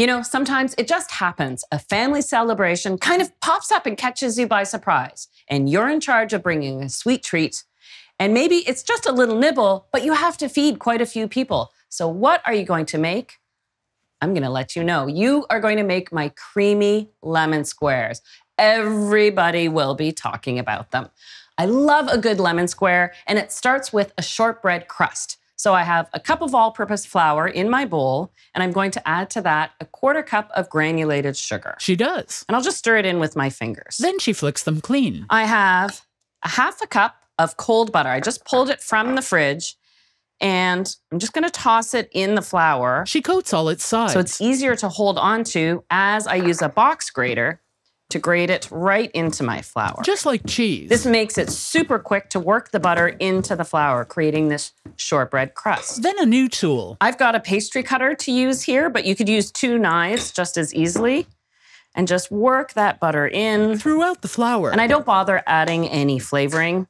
You know, sometimes it just happens. A family celebration kind of pops up and catches you by surprise. And you're in charge of bringing a sweet treat. And maybe it's just a little nibble, but you have to feed quite a few people. So what are you going to make? I'm going to let you know. You are going to make my creamy lemon squares. Everybody will be talking about them. I love a good lemon square, and it starts with a shortbread crust. So I have a cup of all-purpose flour in my bowl, and I'm going to add to that a 1/4 cup of granulated sugar. She does. And I'll just stir it in with my fingers. Then she flicks them clean. I have a 1/2 cup of cold butter. I just pulled it from the fridge, and I'm just going to toss it in the flour. She coats all its sides. So it's easier to hold on to as I use a box grater to grate it right into my flour. Just like cheese. This makes it super quick to work the butter into the flour, creating this shortbread crust. Then a new tool. I've got a pastry cutter to use here, but you could use 2 knives just as easily. And just work that butter in. Throughout the flour. And I don't bother adding any flavoring.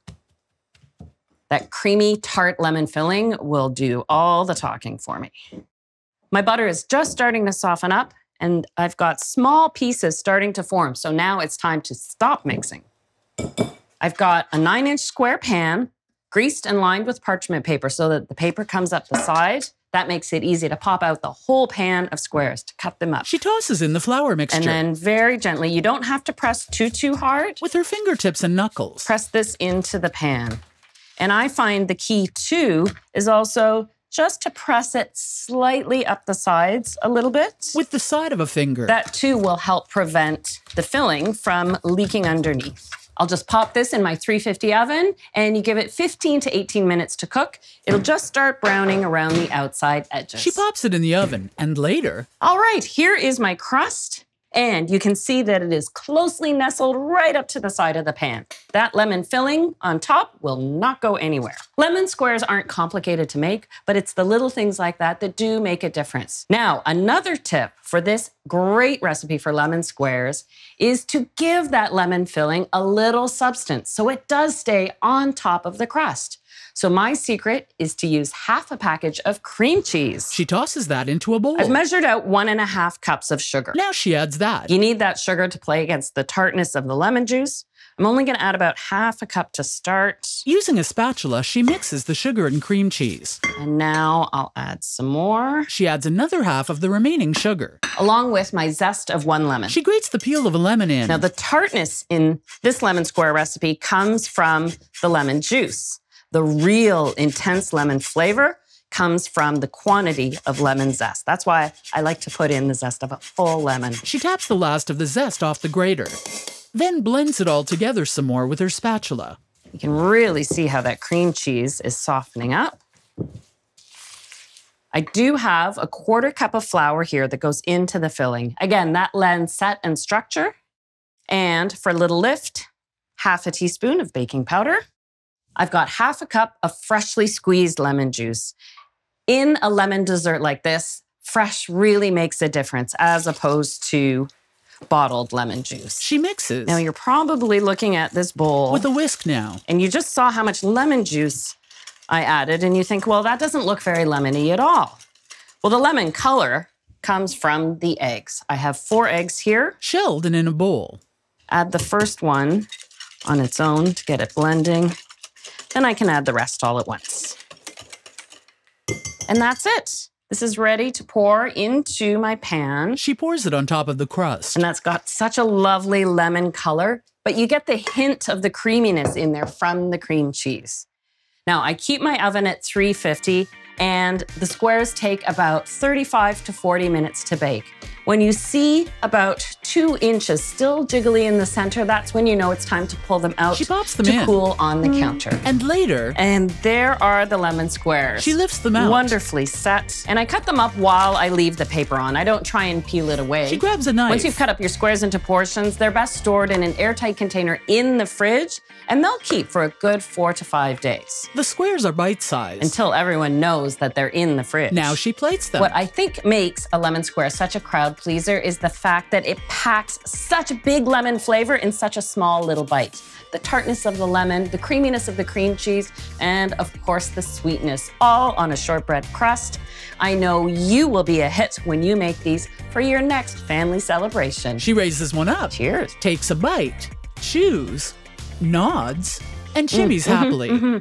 That creamy, tart lemon filling will do all the talking for me. My butter is just starting to soften up, and I've got small pieces starting to form, so now it's time to stop mixing. I've got a 9-inch square pan, greased and lined with parchment paper so that the paper comes up the side. That makes it easy to pop out the whole pan of squares, to cut them up. She tosses in the flour mixture. And then very gently, you don't have to press too hard. With her fingertips and knuckles. Press this into the pan. And I find the key, too, is also just to press it slightly up the sides a little bit. With the side of a finger. That too will help prevent the filling from leaking underneath. I'll just pop this in my 350 oven and you give it 15 to 18 minutes to cook. It'll just start browning around the outside edges. She pops it in the oven and later. All right, here is my crust. And you can see that it is closely nestled right up to the side of the pan. That lemon filling on top will not go anywhere. Lemon squares aren't complicated to make, but it's the little things like that that do make a difference. Now, another tip for this great recipe for lemon squares is to give that lemon filling a little substance so it does stay on top of the crust. So my secret is to use 1/2 package of cream cheese. She tosses that into a bowl. I've measured out 1.5 cups of sugar. Now she adds that. You need that sugar to play against the tartness of the lemon juice. I'm only going to add about 1/2 cup to start. Using a spatula, she mixes the sugar and cream cheese. And now I'll add some more. She adds another 1/2 of the remaining sugar. Along with my zest of 1 lemon. She grates the peel of a lemon in. Now the tartness in this lemon square recipe comes from the lemon juice. The real intense lemon flavor comes from the quantity of lemon zest. That's why I like to put in the zest of a full lemon. She taps the last of the zest off the grater, then blends it all together some more with her spatula. You can really see how that cream cheese is softening up. I do have a 1/4 cup of flour here that goes into the filling. Again, that lends set and structure. And for a little lift, 1/2 teaspoon of baking powder. I've got 1/2 cup of freshly squeezed lemon juice. In a lemon dessert like this, fresh really makes a difference as opposed to bottled lemon juice. She mixes. Now you're probably looking at this bowl. With a whisk now. And you just saw how much lemon juice I added and you think, well, that doesn't look very lemony at all. Well, the lemon color comes from the eggs. I have 4 eggs here. Shelled and in a bowl. Add the first one on its own to get it blending. Then I can add the rest all at once. And that's it. This is ready to pour into my pan. She pours it on top of the crust. And that's got such a lovely lemon color, but you get the hint of the creaminess in there from the cream cheese. Now, I keep my oven at 350, and the squares take about 35 to 40 minutes to bake. When you see about 2 inches still jiggly in the center, that's when you know it's time to pull them out. She pops them in. To cool on the counter. And later. And there are the lemon squares. She lifts them out. Wonderfully set. And I cut them up while I leave the paper on. I don't try and peel it away. She grabs a knife. Once you've cut up your squares into portions, they're best stored in an airtight container in the fridge, and they'll keep for a good 4 to 5 days. The squares are bite-sized. Until everyone knows that they're in the fridge. Now she plates them. What I think makes a lemon square such a crowd pleaser is the fact that it packs packs such big lemon flavor in such a small little bite. The tartness of the lemon, the creaminess of the cream cheese, and of course the sweetness, all on a shortbread crust. I know you will be a hit when you make these for your next family celebration. She raises one up. Cheers. Takes a bite, chews, nods, and shimmies happily.